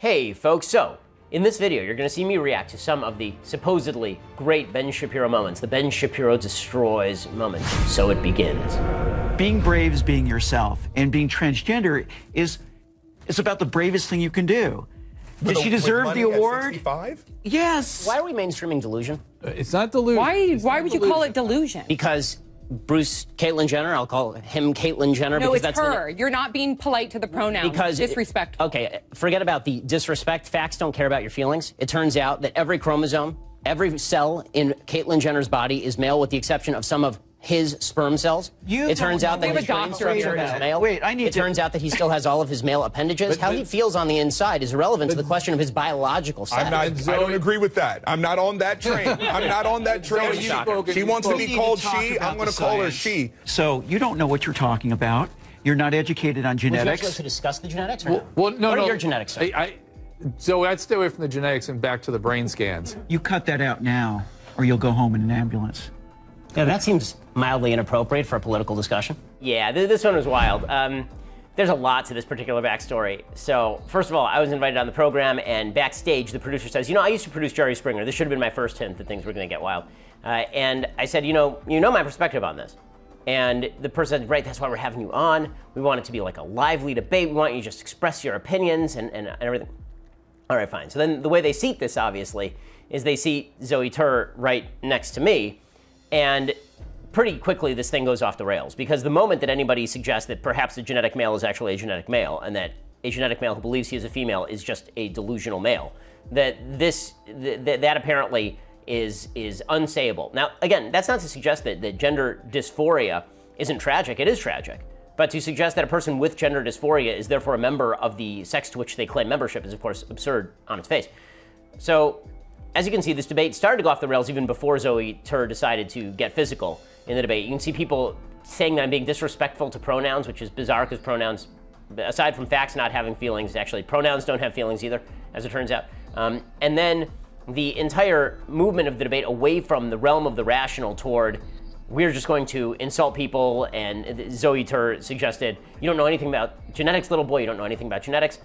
Hey folks, so in this video, you're gonna see me react to some of the supposedly great Ben Shapiro moments, the Ben Shapiro destroys moments. So it begins. Being brave is being yourself, and being transgender is about the bravest thing you can do. Did she deserve the award? Yes. Why are we mainstreaming delusion? It's not delusion. Why would you call it delusion? Because Caitlyn Jenner, I'll call him Caitlyn Jenner. No, because it's her. You're not being polite to the pronoun. Because disrespectful. Okay, forget about the disrespect. Facts don't care about your feelings. It turns out that every chromosome, every cell in Caitlyn Jenner's body is male, with the exception of some of his sperm cells. It turns out that his brain structure is male. Wait, I need it to... turns out that he still has all of his male appendages. How he feels on the inside is irrelevant to the question of his biological status. I don't agree with that. I'm not on that train. I'm not on that train. She wants to be called she. I'm going to call her she. So you don't know what you're talking about. You're not educated on genetics. Would you like to discuss the genetics or not? Well, no, what are your genetics? So I'd stay away from the genetics and back to the brain scans. You cut that out now, or you'll go home in an ambulance. Yeah, that seems mildly inappropriate for a political discussion. Yeah, this one was wild. There's a lot to this particular backstory. So, first of all, I was invited on the program, and backstage, the producer says, you know, I used to produce Jerry Springer. This should have been my first hint that things were going to get wild. And I said, you know my perspective on this. And the person said, right, that's why we're having you on. We want it to be like a lively debate. We want you to just express your opinions and everything. All right, fine. So then the way they seat this, obviously, is they seat Zoe Tur right next to me. And pretty quickly, this thing goes off the rails, because the moment that anybody suggests that perhaps a genetic male is actually a genetic male, and that a genetic male who believes he is a female is just a delusional male, that that apparently is unsayable. Now, again, that's not to suggest that gender dysphoria isn't tragic. It is tragic. But to suggest that a person with gender dysphoria is therefore a member of the sex to which they claim membership is, of course, absurd on its face. So, as you can see, this debate started to go off the rails even before Zoe Tur decided to get physical in the debate. You can see people saying that I'm being disrespectful to pronouns, which is bizarre because pronouns, aside from facts not having feelings, actually pronouns don't have feelings either, as it turns out. And then the entire movement of the debate away from the realm of the rational toward, we're just going to insult people, and Zoe Tur suggested, you don't know anything about genetics, little boy, you don't know anything about genetics.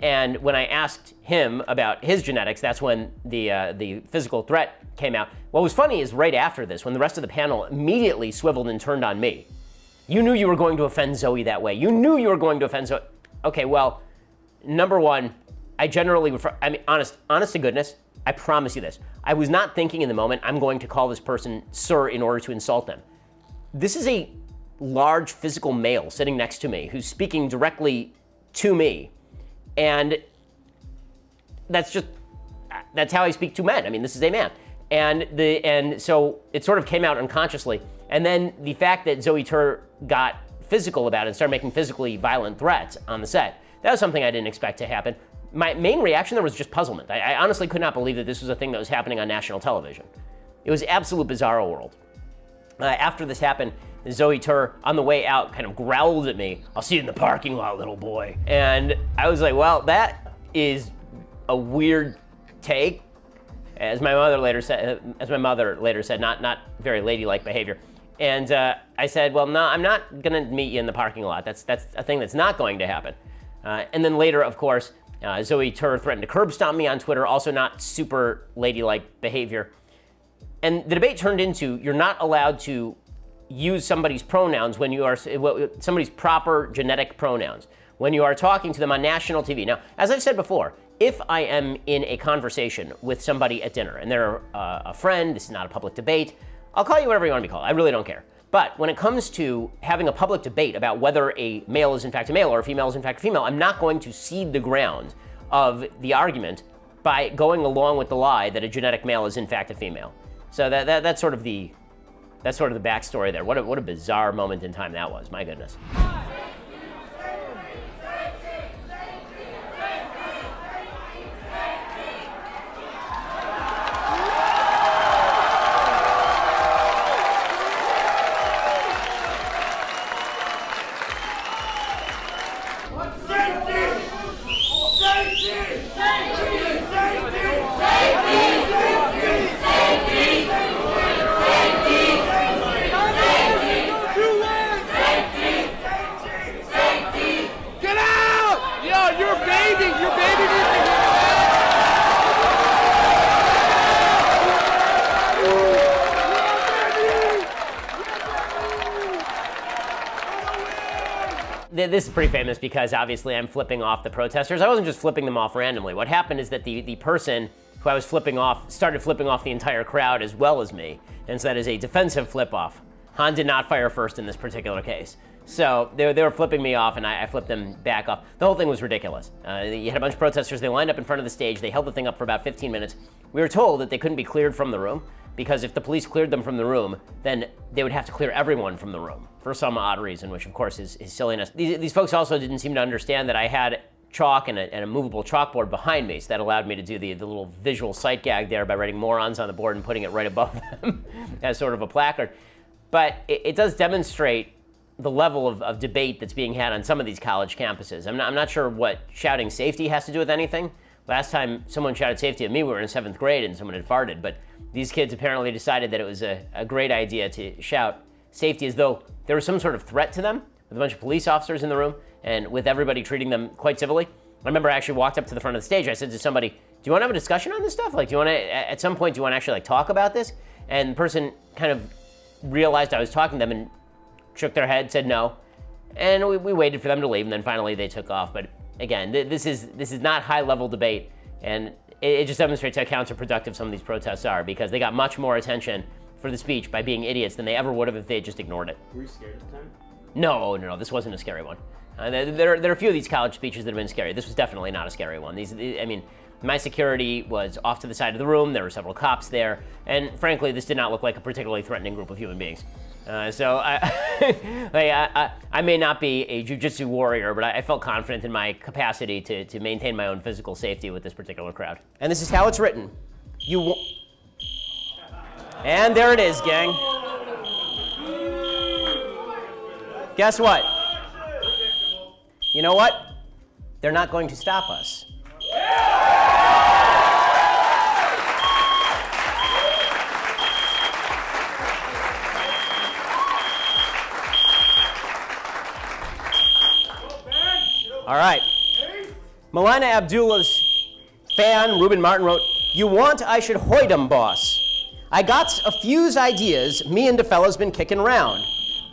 And when I asked him about his genetics, that's when the physical threat came out. What was funny is right after this, when the rest of the panel immediately swiveled and turned on me. You knew you were going to offend Zoe that way. You knew you were going to offend Zoe. Okay, well, number one, I generally refer, I mean, honest to goodness, I promise you this. I was not thinking in the moment, I'm going to call this person sir in order to insult them. This is a large physical male sitting next to me who's speaking directly to me. And that's how I speak to men. I mean, this is a man. And so it sort of came out unconsciously. And then the fact that Zoe Tur got physical about it and started making physically violent threats on the set, that was something I didn't expect to happen. My main reaction there was just puzzlement. I honestly could not believe that this was a thing that was happening on national television. It was absolute bizarro world. After this happened, Zoe Tur, on the way out, kind of growled at me, I'll see you in the parking lot, little boy. And I was like, well, that is a weird take. As my mother later said, not very ladylike behavior. And I said, well, no, I'm not gonna meet you in the parking lot. That's a thing that's not going to happen. And then later, of course, Zoe Tur threatened to curb stomp me on Twitter, also not super ladylike behavior. And the debate turned into, you're not allowed to use somebody's pronouns when you are, somebody's proper genetic pronouns, when you are talking to them on national TV. Now, as I've said before, if I am in a conversation with somebody at dinner and they're a friend, this is not a public debate, I'll call you whatever you want to be called. I really don't care. But when it comes to having a public debate about whether a male is in fact a male or a female is in fact a female, I'm not going to cede the ground of the argument by going along with the lie that a genetic male is in fact a female. So that's sort of the backstory there. What a bizarre moment in time that was. My goodness. Your baby needs to This is pretty famous because obviously I'm flipping off the protesters. I wasn't just flipping them off randomly. What happened is that the person who I was flipping off started flipping off the entire crowd as well as me. And so that is a defensive flip off. Han did not fire first in this particular case. So they were flipping me off and I flipped them back off. The whole thing was ridiculous. You had a bunch of protesters. They lined up in front of the stage. They held the thing up for about 15 minutes. We were told that they couldn't be cleared from the room because if the police cleared them from the room, then they would have to clear everyone from the room for some odd reason, which of course is silliness. These folks also didn't seem to understand that I had chalk and a movable chalkboard behind me, so that allowed me to do the little visual sight gag there by writing morons on the board and putting it right above them as sort of a placard. But it does demonstrate the level of debate that's being had on some of these college campuses. I'm not sure what shouting safety has to do with anything. Last time someone shouted safety at me, we were in 7th grade and someone had farted, but these kids apparently decided that it was a great idea to shout safety as though there was some sort of threat to them, with a bunch of police officers in the room and with everybody treating them quite civilly. I remember I actually walked up to the front of the stage. I said to somebody, do you want to have a discussion on this stuff? Like, do you want to, at some point, do you want to actually like talk about this? And the person kind of realized I was talking to them and shook their head, said no. And we waited for them to leave, and then finally they took off. But again, this is not high level debate. And it just demonstrates how counterproductive some of these protests are, because they got much more attention for the speech by being idiots than they ever would have if they had just ignored it. Were you scared at the time? No, this wasn't a scary one. There are a few of these college speeches that have been scary. This was definitely not a scary one. I mean, my security was off to the side of the room. There were several cops there. And frankly, this did not look like a particularly threatening group of human beings. I may not be a jiu-jitsu warrior, but I felt confident in my capacity to maintain my own physical safety with this particular crowd. And this is how it's written. And there it is, gang. Guess what? You know what? They're not going to stop us. All right. Melina Abdullah's fan, Ruben Martin, wrote, "You want I should hoid 'em, boss. I got a few's ideas me and the fella's been kicking round.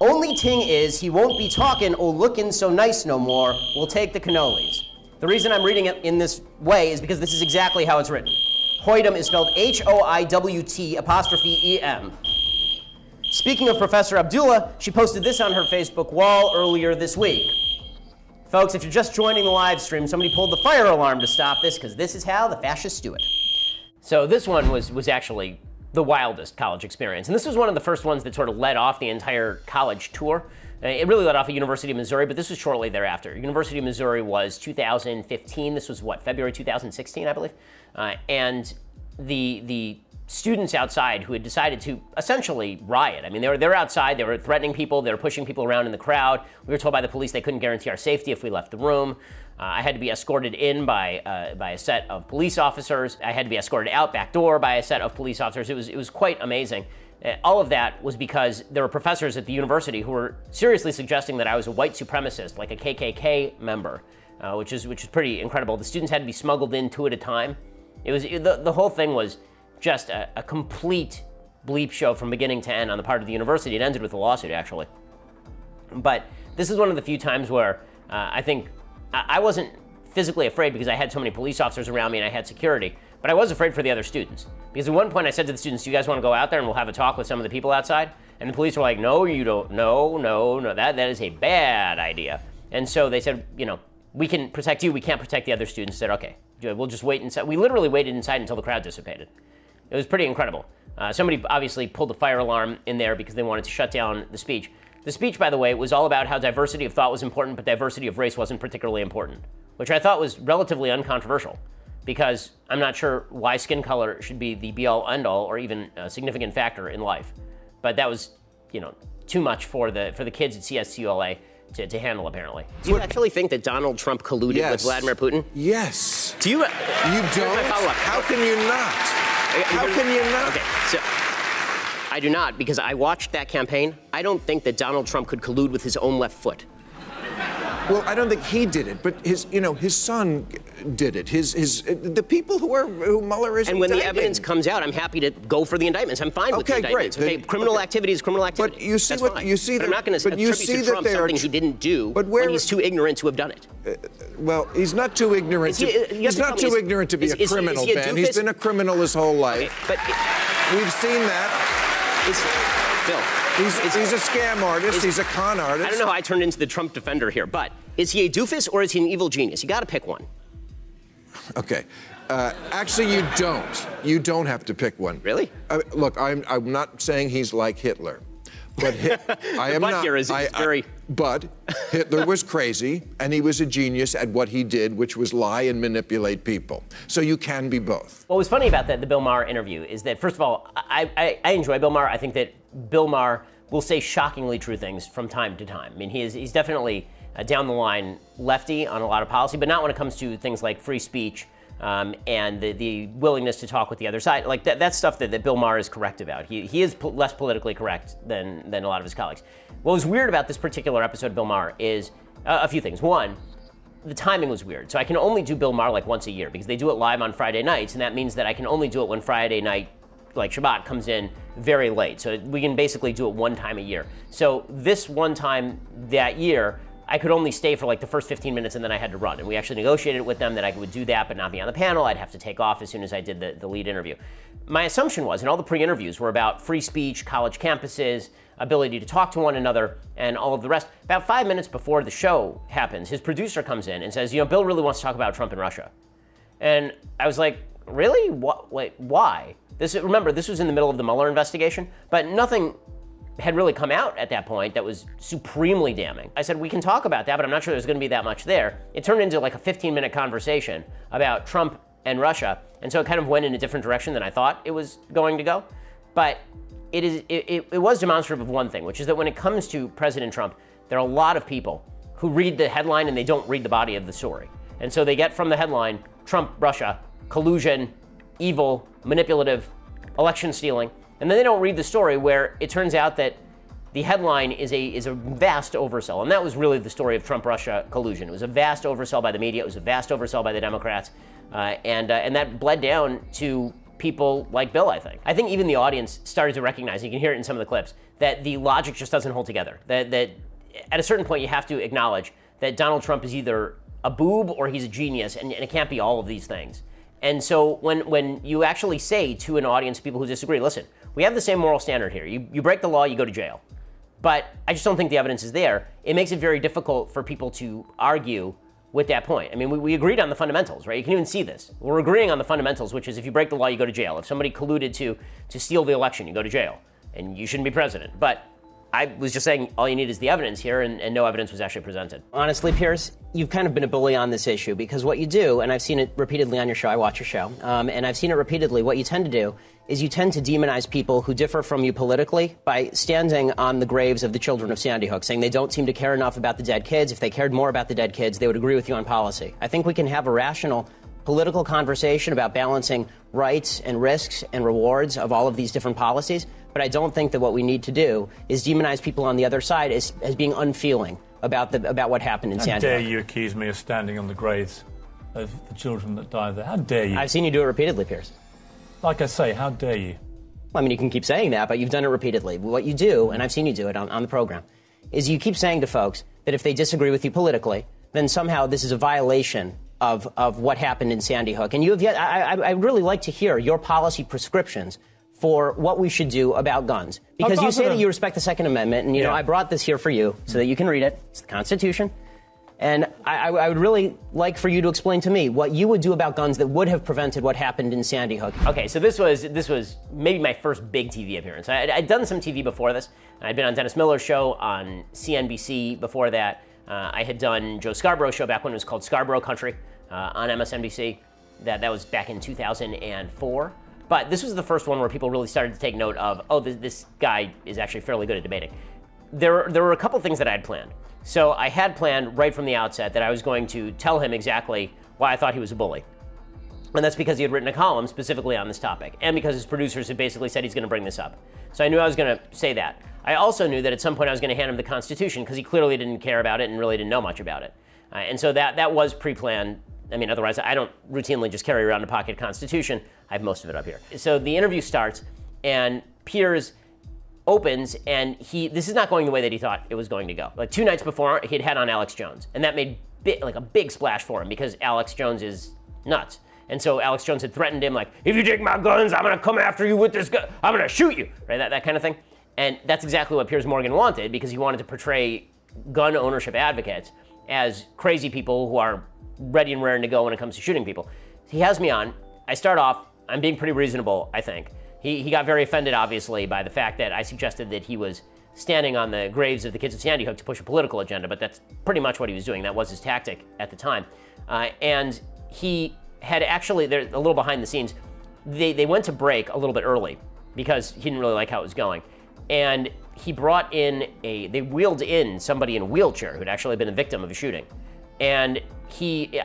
Only ting is he won't be talking or looking so nice no more. We'll take the cannolis." The reason I'm reading it in this way is because this is exactly how it's written. Hoidem is spelled H-O-I-W-T'. Speaking of Professor Abdullah, she posted this on her Facebook wall earlier this week. Folks, if you're just joining the live stream, somebody pulled the fire alarm to stop this, because this is how the fascists do it. So this one was actually the wildest college experience. And this was one of the first ones that sort of led off the entire college tour. It really led off at University of Missouri, but this was shortly thereafter. University of Missouri was 2015. This was what, February 2016, I believe? And the students outside who had decided to essentially riot. I mean, they were outside, they were threatening people, they were pushing people around in the crowd. We were told by the police they couldn't guarantee our safety if we left the room. I had to be escorted in by a set of police officers. I had to be escorted out back door by a set of police officers. It was quite amazing. All of that was because there were professors at the university who were seriously suggesting that I was a white supremacist, like a KKK member, which is pretty incredible. The students had to be smuggled in two at a time. The whole thing was just a complete bleep show from beginning to end on the part of the university. It ended with a lawsuit, actually. But this is one of the few times where I think I wasn't physically afraid, because I had so many police officers around me and I had security, but I was afraid for the other students. Because at one point I said to the students, "Do you guys want to go out there and we'll have a talk with some of the people outside?" And the police were like, "No, you don't, no, that is a bad idea." And so they said, you know, "We can protect you, we can't protect the other students." I said, "Okay, we'll just wait inside." We literally waited inside until the crowd dissipated. It was pretty incredible. Somebody obviously pulled the fire alarm in there because they wanted to shut down the speech. The speech, by the way, was all about how diversity of thought was important, but diversity of race wasn't particularly important, which I thought was relatively uncontroversial, because I'm not sure why skin color should be the be-all, end-all, or even a significant factor in life. But that was, you know, too much for the kids at CSULA to handle, apparently. Do you actually think that Donald Trump colluded with Vladimir Putin? Yes. Do you? You don't? How can you not? How can you not? Okay, so I do not, because I watched that campaign. I don't think that Donald Trump could collude with his own left foot. Well, I don't think he did it, but his son did it. The people who Mueller is indicting. And when the evidence comes out, I'm happy to go for the indictments. I'm fine with the indictments. Okay, great. Okay, criminal activity is criminal activity. But you see I'm not going to attribute to Trump something he didn't do when he's too ignorant to have done it. Well, he's not too ignorant. He's not too ignorant to be a criminal, Ben. He's been a criminal his whole life. But we've seen that. Bill. He's a scam artist. He's a con artist. I don't know how I turned into the Trump defender here, but is he a doofus or is he an evil genius? You got to pick one. Okay. Actually, you don't. You don't have to pick one. Really? Look, I'm not saying he's like Hitler, but But Hitler was crazy, and he was a genius at what he did, which was lie and manipulate people. So you can be both. What was funny about the Bill Maher interview is that, first of all, I enjoy Bill Maher. I think that Bill Maher will say shockingly true things from time to time. I mean, he's definitely down the line lefty on a lot of policy, but not when it comes to things like free speech and the willingness to talk with the other side. Like, that's stuff that Bill Maher is correct about. He is less politically correct than a lot of his colleagues. What was weird about this particular episode of Bill Maher is a few things. One, the timing was weird. So I can only do Bill Maher like once a year because they do it live on Friday nights, and that means that I can only do it when Friday night like Shabbat comes in very late. So we can basically do it one time a year. So this one time that year, I could only stay for like the first 15 minutes and then I had to run. And we actually negotiated with them that I would do that but not be on the panel. I'd have to take off as soon as I did the lead interview. My assumption was, and all the pre-interviews were about free speech, college campuses, ability to talk to one another, and all of the rest. About 5 minutes before the show happens, his producer comes in and says, Bill really wants to talk about Trump and Russia. And I was like, really? Wait, why? Remember, this was in the middle of the Mueller investigation, but nothing had really come out at that point that was supremely damning. I said, we can talk about that, but I'm not sure there's going to be that much there. It turned into like a 15-minute conversation about Trump and Russia, and so it kind of went in a different direction than I thought it was going to go. But it was demonstrative of one thing, which is that when it comes to President Trump, there are a lot of people who read the headline and they don't read the body of the story. And so they get from the headline, Trump, Russia, collusion, evil, manipulative, election stealing, and then they don't read the story where it turns out that the headline is a vast oversell. And that was really the story of Trump-Russia collusion. It was a vast oversell by the media. It was a vast oversell by the Democrats. And that bled down to people like Bill, I think. I think even the audience started to recognize, you can hear it in some of the clips, that the logic just doesn't hold together. That at a certain point you have to acknowledge that Donald Trump is either a boob or he's a genius, and it can't be all of these things. And so when you actually say to an audience, people who disagree, listen, we have the same moral standard here. You break the law, you go to jail. But I just don't think the evidence is there. It makes it very difficult for people to argue with that point. I mean, we agreed on the fundamentals, right? You can even see this. We're agreeing on the fundamentals, which is if you break the law, you go to jail. If somebody colluded to steal the election, you go to jail. And you shouldn't be president. But I was just saying all you need is the evidence here, and no evidence was actually presented. Honestly, Piers, you've kind of been a bully on this issue because what you do, and I've seen it repeatedly on your show, I watch your show, and I've seen it repeatedly, what you tend to do is you tend to demonize people who differ from you politically by standing on the graves of the children of Sandy Hook, saying they don't seem to care enough about the dead kids. If they cared more about the dead kids, they would agree with you on policy. I think we can have a rational political conversation about balancing rights and risks and rewards of all of these different policies, but I don't think that what we need to do is demonize people on the other side as being unfeeling about what happened in Sandy Hook. How dare you accuse me of standing on the graves of the children that died there? How dare you? I've seen you do it repeatedly, Piers. Like I say, how dare you? Well, I mean, you can keep saying that, but you've done it repeatedly. What you do, and I've seen you do it on the program, is you keep saying to folks that if they disagree with you politically, then somehow this is a violation of what happened in Sandy Hook. And you have yet, I'd really like to hear your policy prescriptions for what we should do about guns. Because you say that you respect the Second Amendment, and I brought this here for you so that you can read it. It's the Constitution. And I would really like for you to explain to me what you would do about guns that would have prevented what happened in Sandy Hook. Okay, so this was maybe my first big TV appearance. I'd done some TV before this. I'd been on Dennis Miller's show, on CNBC before that. I had done Joe Scarborough's show back when it was called Scarborough Country on MSNBC. That was back in 2004. But this was the first one where people really started to take note of, oh, this guy is actually fairly good at debating. There were a couple things that I had planned. So I had planned right from the outset that I was going to tell him exactly why I thought he was a bully. And that's because he had written a column specifically on this topic, and because his producers had basically said he's going to bring this up. So I knew I was going to say that. I also knew that at some point I was going to hand him the Constitution, because he clearly didn't care about it and really didn't know much about it. And so that was pre-planned. I mean, otherwise I don't routinely just carry around a pocket Constitution. I have most of it up here. So the interview starts, and Piers opens, and this is not going the way that he thought it was going to go. Like 2 nights before, he'd had on Alex Jones, and that made like a big splash for him, because Alex Jones is nuts. And so Alex Jones had threatened him, like, if you take my guns, I'm gonna come after you with this gun, I'm gonna shoot you, right? That kind of thing. And that's exactly what Piers Morgan wanted, because he wanted to portray gun ownership advocates as crazy people who are ready and raring to go when it comes to shooting people. He has me on. I start off, I'm being pretty reasonable, I think. He got very offended, obviously, by the fact that I suggested that he was standing on the graves of the kids of Sandy Hook to push a political agenda, but that's pretty much what he was doing. That was his tactic at the time. And he had actually, they're a little behind the scenes, they went to break a little bit early because he didn't really like how it was going. And he brought in they wheeled in somebody in a wheelchair who'd actually been a victim of a shooting. And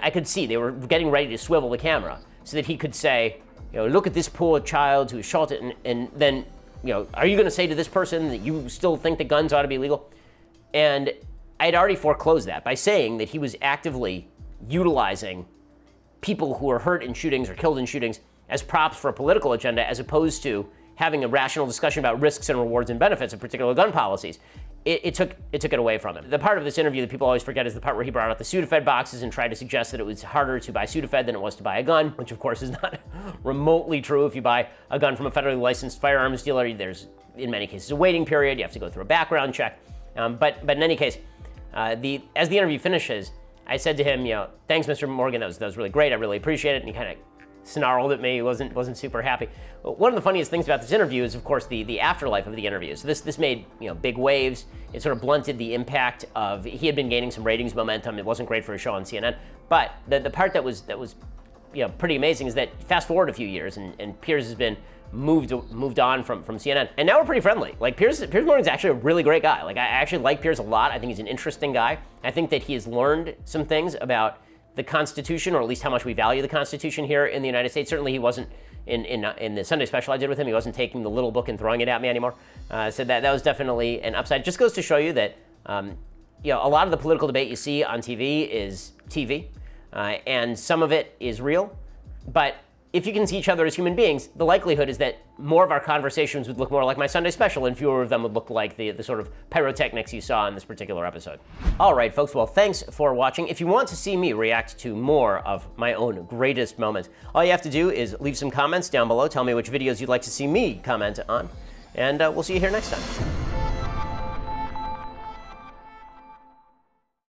I could see they were getting ready to swivel the camera so that he could say, you know, look at this poor child who was shot at, and then, you know, are you gonna say to this person that you still think that guns ought to be legal? And I had already foreclosed that by saying that he was actively utilizing people who are hurt in shootings or killed in shootings as props for a political agenda, as opposed to having a rational discussion about risks and rewards and benefits of particular gun policies. It took it away from him. The part of this interview that people always forget is the part where he brought out the Sudafed boxes and tried to suggest that it was harder to buy Sudafed than it was to buy a gun, which of course is not remotely true. If you buy a gun from a federally licensed firearms dealer, there's in many cases a waiting period. You have to go through a background check. But in any case, as the interview finishes, I said to him, you know, thanks, Mr. Morgan, that was really great. I really appreciate it. And he kind of snarled at me. He wasn't super happy. One of the funniest things about this interview is, of course, the afterlife of the interview. So this made, you know, big waves. It sort of blunted the impact of, he had been gaining some ratings momentum. It wasn't great for a show on CNN. But the part that was, you know, pretty amazing is that fast forward a few years, and Piers has been moved on from CNN, and now we're pretty friendly. Like Piers Morgan's actually a really great guy. Like I actually like Piers a lot. I think he's an interesting guy. I think that he has learned some things about the Constitution, or at least how much we value the Constitution here in the United States. Certainly he wasn't, in the Sunday special I did with him, he wasn't taking the little book and throwing it at me anymore. So that was definitely an upside. Just goes to show you that you know, a lot of the political debate you see on TV is TV, and some of it is real, but if you can see each other as human beings, the likelihood is that more of our conversations would look more like my Sunday special, and fewer of them would look like the sort of pyrotechnics you saw in this particular episode. All right, folks, well, thanks for watching. If you want to see me react to more of my own greatest moments, all you have to do is leave some comments down below. Tell me which videos you'd like to see me comment on, and we'll see you here next time.